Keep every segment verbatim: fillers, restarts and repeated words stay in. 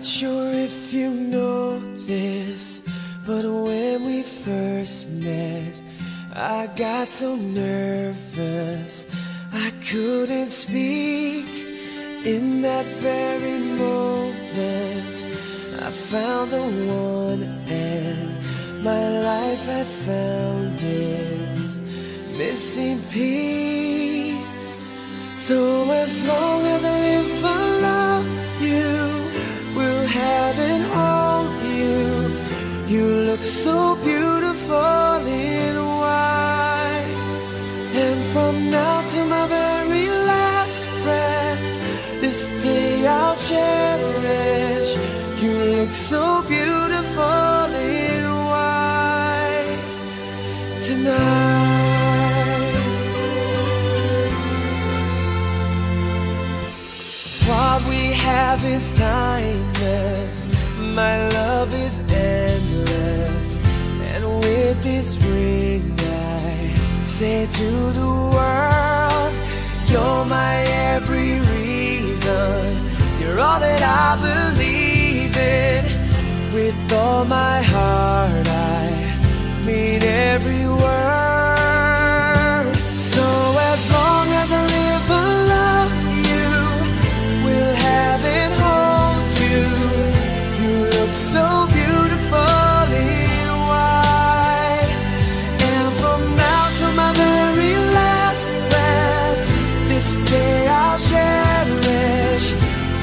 Not sure if you know this, but when we first met, I got so nervous I couldn't speak. In that very moment I found the one, and my life had found its missing piece. So as long as I live, I love you, will have and hold you. You look so beautiful in white, and from now to my very last breath, this day I'll cherish. You look so beautiful in white tonight. What we have is timeless, my love is endless, and with this ring I say to the world, you're my every reason, you're all that I believe in. With all my heart I mean every word. So as long as I live, I love you, and hold you. You look so beautiful in white, and from now to my very last breath, this day I'll cherish.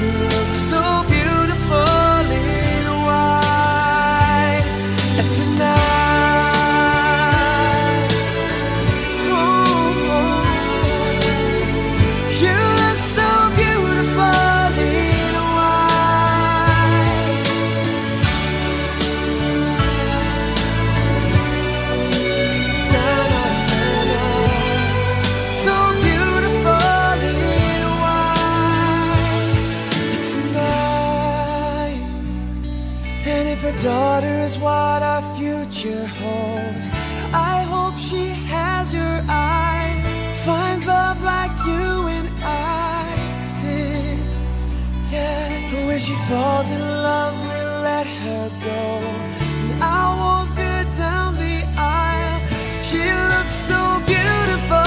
You look so beautiful in white, and tonight, oh, oh, you look so beautiful. Daughter is what our future holds. I hope she has your eyes, finds love like you and I did. Yeah, but when she falls in love, we'll let her go. And I won't go down the aisle. She looks so beautiful.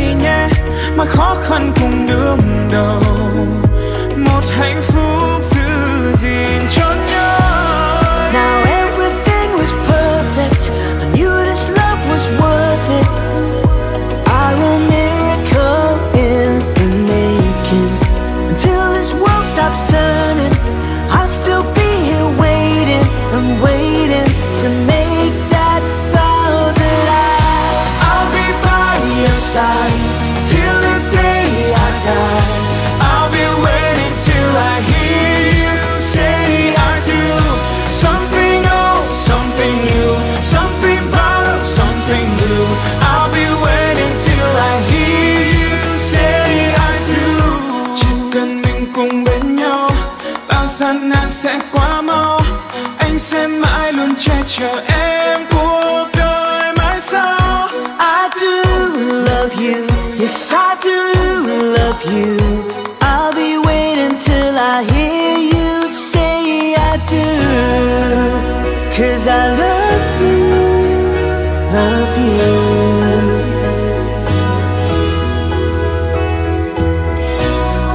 nhé. Till this world stops turning, I'll still be here waiting. I'm waiting to make that vow that I, I'll be by your side till the day I die. I'll be waiting till I hear you say I do. Something old, something new, something borrowed, something new. I'll be waiting till I hear you say I do. Chỉ cần mình cùng bên nhau, bao gian nan sẽ qua mau. Anh sẽ mãi luôn che chở em cuộc đời mãi sau. I do love you, yes I do love you. I'll be waiting till I hear you say I do. Cause I love you, love you.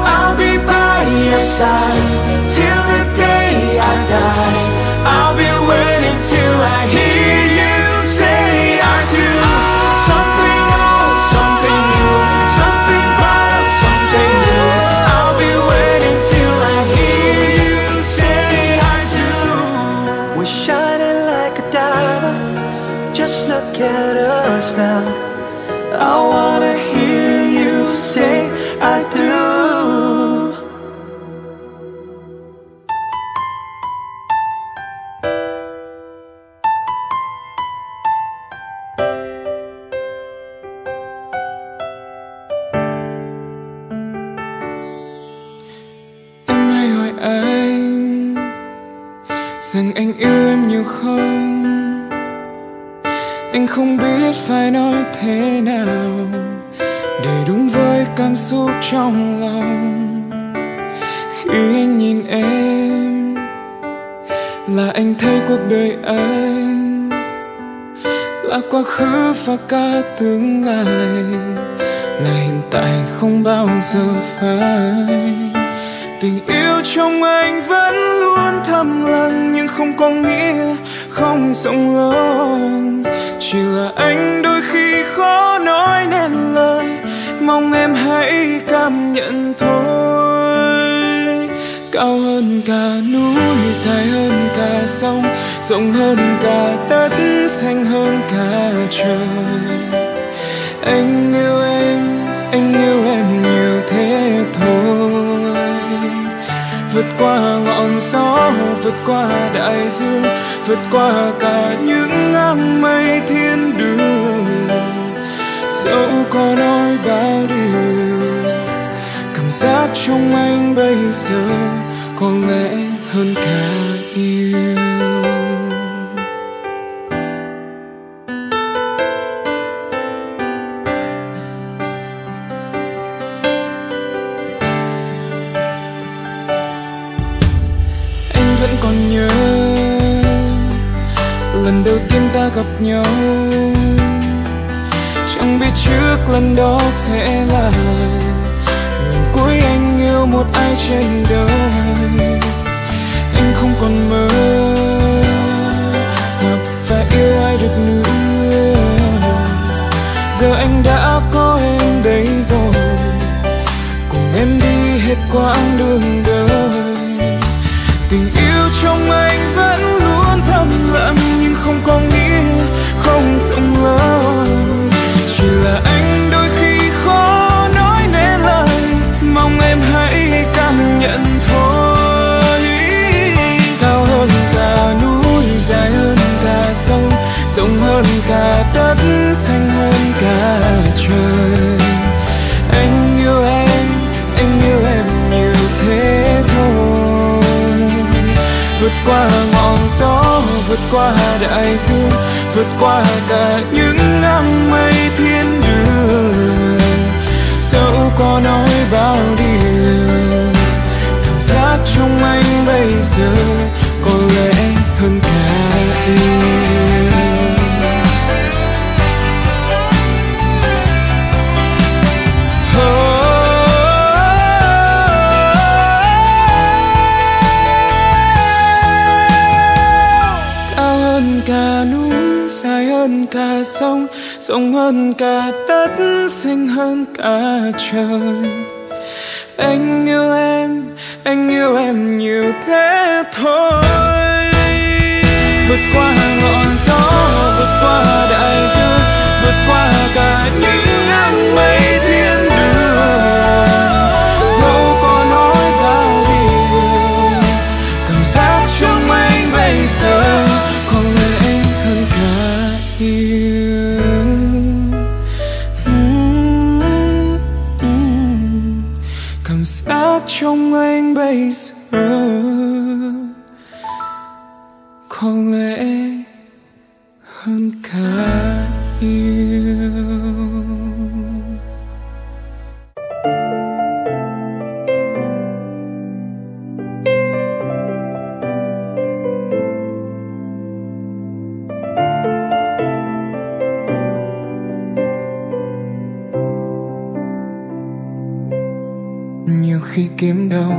I'll be by your side till the day I die. I'll be waiting till I hear you say I do. Something old, something new, something wild, something new. I'll be waiting till I hear you say I do. We're shining like a diamond, just look at us now. I wanna hear you say I do. Rằng anh yêu em nhiều không, anh không biết phải nói thế nào để đúng với cảm xúc trong lòng. Khi anh nhìn em là anh thấy cuộc đời anh là quá khứ và cả tương lai, là hiện tại không bao giờ phai. Tình yêu trong anh vẫn luôn thầm lặng, nhưng không có nghĩa không rộng lớn. Chỉ là anh đôi khi khó nói nên lời, mong em hãy cảm nhận thôi. Cao hơn cả núi, dài hơn cả sông, rộng hơn cả đất, xanh hơn cả trời. Anh yêu em, anh yêu em nhiều thế thôi. Vượt qua ngọn gió, vượt qua đại dương, vượt qua cả những áng mây thiên đường. Dẫu có nói bao điều, cảm giác trong anh bây giờ có lẽ hơn cả yêu. Gặp nhau chẳng biết trước lần đó sẽ là lần cuối anh yêu một ai trên đời. Anh không còn mơ gặp và yêu ai được nữa, giờ anh đã có em đấy rồi, cùng em đi hết quãng đường đời. Tình yêu trong anh vẫn luôn thầm lặng, nhưng không có nghĩa không rộng lớn. Chỉ là anh đôi khi khó nói nên lời, mong em hãy cảm nhận thôi. Cao hơn cả núi, dài hơn cả sông, rộng hơn cả đất, xanh hơn cả trời. Anh yêu em, anh yêu em nhiều thế thôi. Vượt qua ngọn gió, vượt qua đại dương, vượt qua cả những áng mây thiên đường. Dẫu có nói bao điều, cảm giác trong anh bây giờ có lẽ hơn cả yêu. Cả sông, rộng hơn cả đất, xanh hơn cả trời. Anh yêu em, anh yêu em nhiều thế thôi. Vượt qua ngọn gió, vượt qua đại dương, vượt qua cả những nắng mây thiên đường. Dẫu có nói bao điều, cảm giác trong anh bây giờ có lẽ hơn cả yêu. Mm, mm, cảm giác trong anh bây giờ có lẽ hơn cả yêu. Nhiều khi kiếm đâu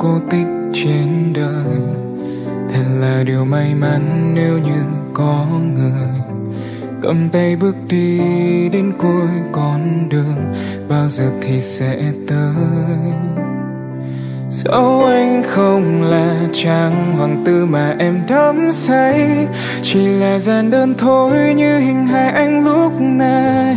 cô tích trên đời, thật là điều may mắn nếu như có người cầm tay bước đi đến cuối con đường, bao giờ thì sẽ tới. Dẫu anh không là chàng hoàng tử mà em đắm say, chỉ là gian đơn thôi như hình hài anh lúc này.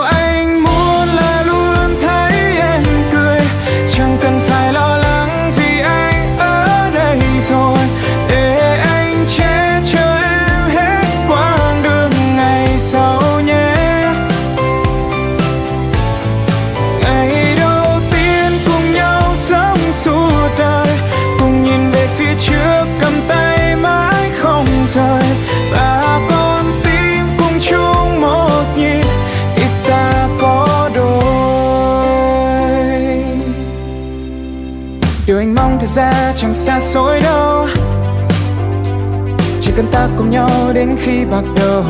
anh muốn là luôn thấy em cười, chẳng cần phải lo lắng vì anh ở đây rồi. Để anh che chở em hết quãng đường ngày sau nhé. Ngày đầu tiên cùng nhau sống suốt đời, cùng nhìn về phía trước cầm tay mãi không rời. Và con tim cùng chung một nhịp, ta có đôi. Điều anh mong thật ra chẳng xa xôi đâu, chỉ cần ta cùng nhau đến khi bạc đầu.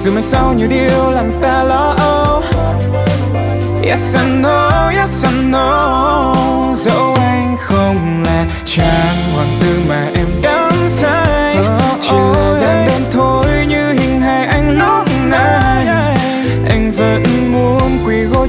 Dù mai sau nhiều điều làm ta lo âu, yes I know, yes I know. Dẫu anh không là chàng hoàng tử mà em đắm say, chỉ là gian đơn thôi như hình hài anh lúc này. Anh vẫn muốn quỳ gối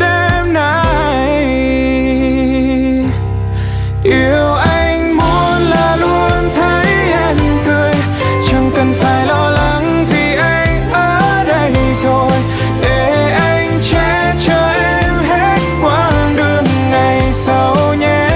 đêm nay. Yêu anh muốn là luôn thấy em cười, chẳng cần phải lo lắng vì anh ở đây rồi. Để anh che chở em hết quãng đường ngày sau nhé.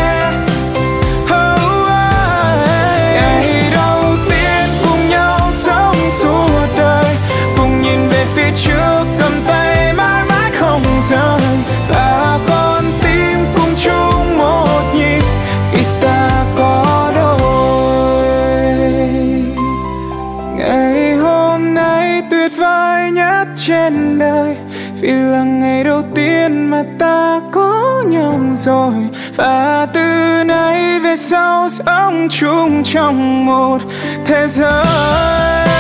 Chưa cầm tay mãi mãi không rời, và con tim cùng chung một nhịp, khi ta có đôi. Ngày hôm nay tuyệt vời nhất trên đời, vì là ngày đầu tiên mà ta có nhau rồi. Và từ nay về sau sống chung trong một thế giới.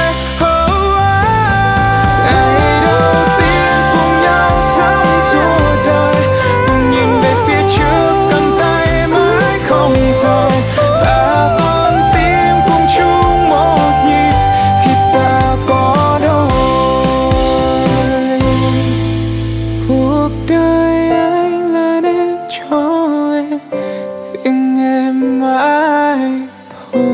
Ngày đầu tiên cùng nhau sống suốt đời, cùng nhìn về phía trước cầm tay mãi không rời. Và con tim cùng chung một nhịp khi ta có đôi. Cuộc đời anh là để cho em, riêng em mãi thôi.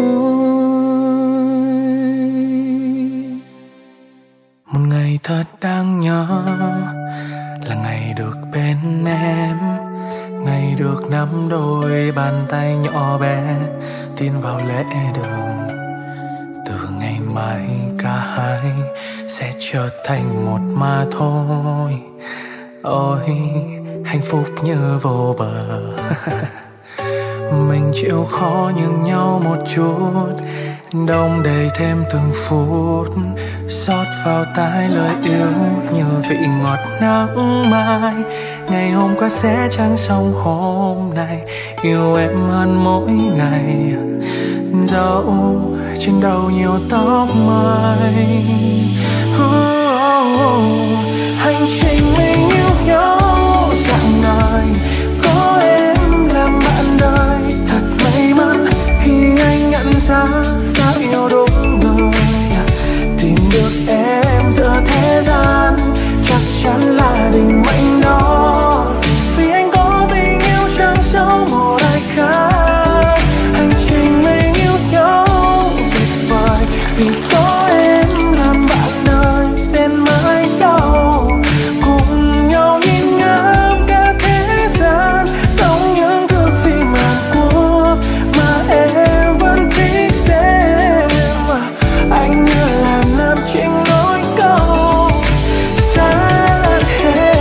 Thật đáng nhớ là ngày được bên em, ngày được nắm đôi bàn tay nhỏ bé tin vào lẽ đường. Từ ngày mai cả hai sẽ trở thành một mà thôi. Ôi hạnh phúc như vô bờ. Mình chịu khó nhường nhau một chút, đông đầy thêm từng phút, xót vào tai lời yêu như vị ngọt nắng mai. Ngày hôm qua sẽ chẳng xong hôm nay, yêu em hơn mỗi ngày. Dẫu trên đầu nhiều tóc mây, hành trình mình yêu nhau dạng đời, có em làm bạn đời thật. đã yêu đúng người. Tìm được em giữa thế gian chắc chắn là định mệnh đó. Vì anh có tình yêu chẳng sâu một ai khác. Hành trình mình yêu nhau tuyệt vời vì có em làm bạn đời đến mãi sau. Cùng nhau nhìn ngắm cả thế gian, sống những thước phim Hàn Quốc mà em vẫn thích xem. Anh như là nam chính nỗi câu xa lạ thế.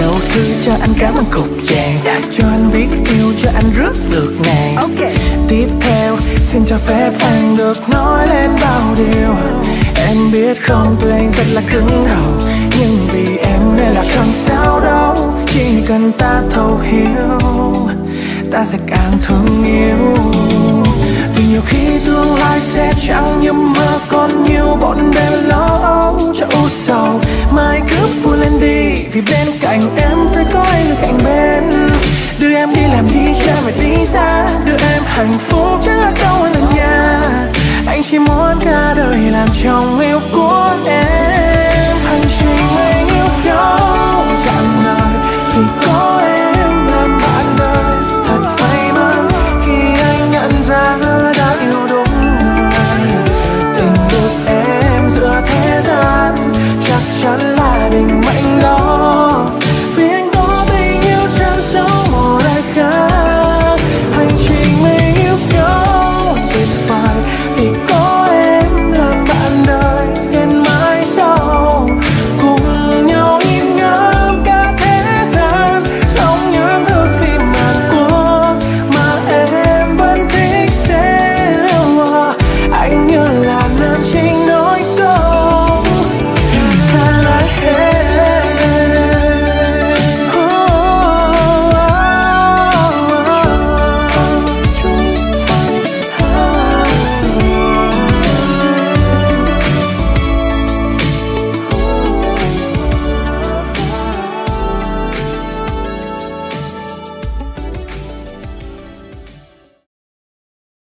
Đầu tư cho anh cảm ơn cục vàng đã cho anh biết yêu, cho anh rước được nàng. Tiếp theo xin cho phép anh được nói lên bao điều em biết không. Tuy anh rất là cứng đầu nhưng vì em nên là không sao đâu. Chỉ cần ta thấu hiểu ta sẽ càng thương yêu. Vì nhiều khi tương lai sẽ chẳng như mơ, còn nhiều bọn đêm lo âu cho u sầu. Mai cứ vui lên đi vì bên cạnh em sẽ có anh được cạnh bên. Đưa em đi làm đi cha mày tí xa, đưa em hạnh phúc chắc là đâu là nhà. Anh chỉ muốn cả đời làm chồng yêu của em.